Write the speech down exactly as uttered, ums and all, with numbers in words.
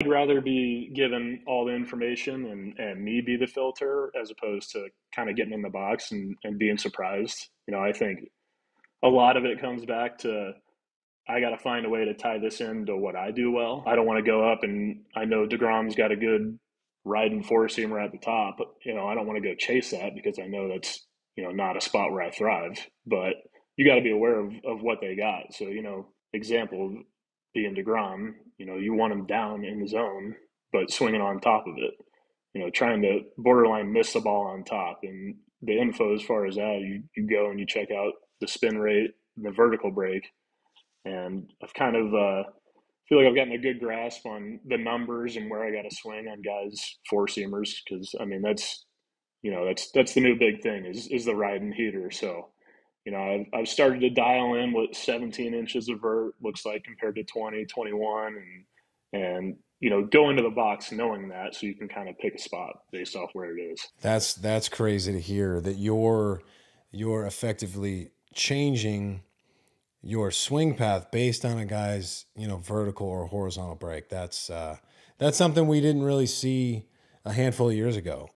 I'd rather be given all the information and, and me be the filter as opposed to kind of getting in the box and, and being surprised. You know, I think a lot of it comes back to, I got to find a way to tie this into what I do well. I don't want to go up and I know DeGrom's got a good riding four-seamer at the top, but, you know, I don't want to go chase that because I know that's, you know, not a spot where I thrive, but you got to be aware of, of what they got. So, you know, example being DeGrom, you know, you want him down in the zone, but swinging on top of it, you know, trying to borderline miss the ball on top. And the info as far as that, you, you go and you check out the spin rate, the vertical break. And I've kind of uh, feel like I've gotten a good grasp on the numbers and where I got to swing on guys four seamers, because I mean that's you know that's that's the new big thing is is the ride and heater. So you know I've I've started to dial in what seventeen inches of vert looks like compared to twenty, twenty-one, and and you know go into the box knowing that, so you can kind of pick a spot based off where it is. That's that's crazy to hear that you're you're effectively changing your swing path based on a guy's, you know, vertical or horizontal break. That's, uh, that's something we didn't really see a handful of years ago.